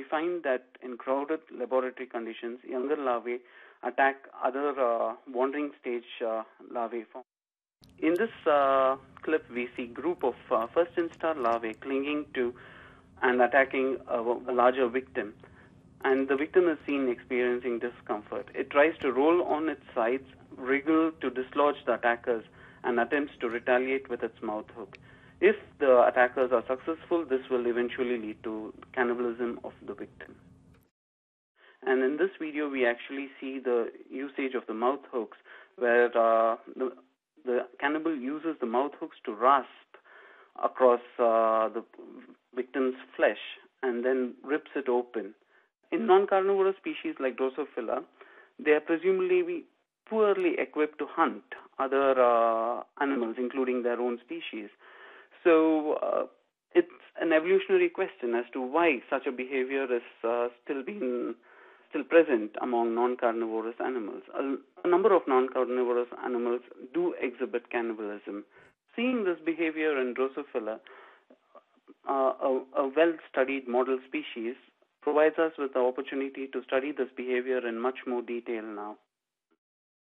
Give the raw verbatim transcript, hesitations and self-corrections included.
we find that in crowded laboratory conditions, younger larvae attack other uh, wandering stage uh, larvae forms. In this uh, clip, we see group of uh, first instar larvae clinging to and attacking a, a larger victim. And the victim is seen experiencing discomfort. It tries to roll on its sides, wriggle to dislodge the attackers, and attempts to retaliate with its mouth hook. If the attackers are successful, this will eventually lead to cannibalism of the victim. And in this video, we actually see the usage of the mouth hooks, where uh, the, the cannibal uses the mouth hooks to rasp across uh, the victim's flesh and then rips it open. In non-carnivorous species like Drosophila, they are presumably poorly equipped to hunt other uh, animals, including their own species. So uh, it's an evolutionary question as to why such a behavior is uh, still being still present among non-carnivorous animals. A, a number of non-carnivorous animals do exhibit cannibalism. Seeing this behavior in Drosophila, uh, a, a well-studied model species, provides us with the opportunity to study this behavior in much more detail now.